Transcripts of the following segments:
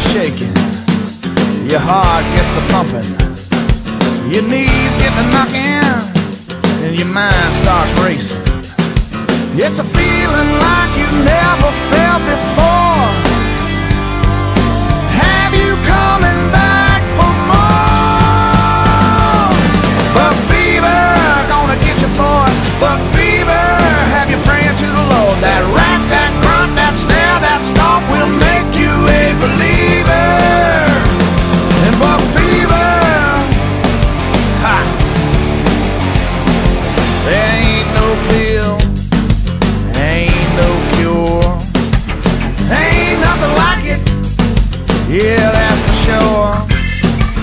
starts shaking, your heart gets to pumping, your knees get to knocking, and your mind starts racing. It's a feeling like you never felt before. Have you coming back for more? Buck fever, gonna get you boy. Buck fever, have you praying to the Lord. That rat, that grunt, that stare, that stomp will make you a believer. And Buck fever, ha! There ain't no pill, ain't no cure, ain't nothing like it. Yeah, that's for sure.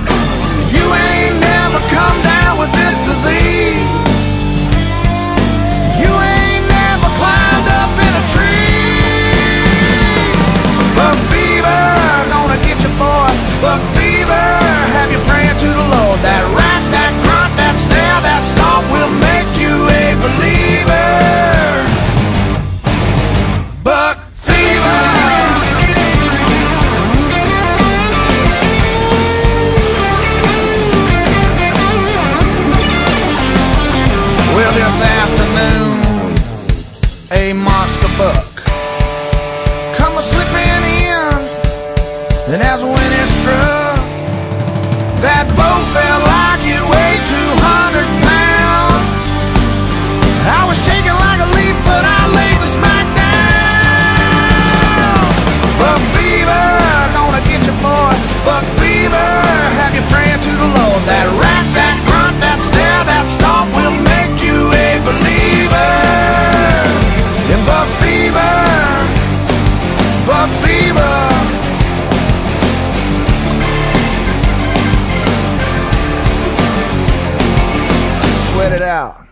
If you ain't never come down with this disease, you ain't never climbed up in a tree. Buck fever, gonna get you boy. Buck fever, have you praying to the Lord. That rat, that grunt, that stare, that stomp will make you a believer. Buck fever. Well, this afternoon, a monster buck come a-slipping in, and as when it struck, that bow felt like it weighed 200 pounds. I was shaking like a leaf, but I laid the smack down. Buck fever, gonna get you boy. Buck fever, have you praying to the Lord. That rat, that grunt, that stare, that stomp will make you a believer. In Buck fever, Buck fever. Sweat it out.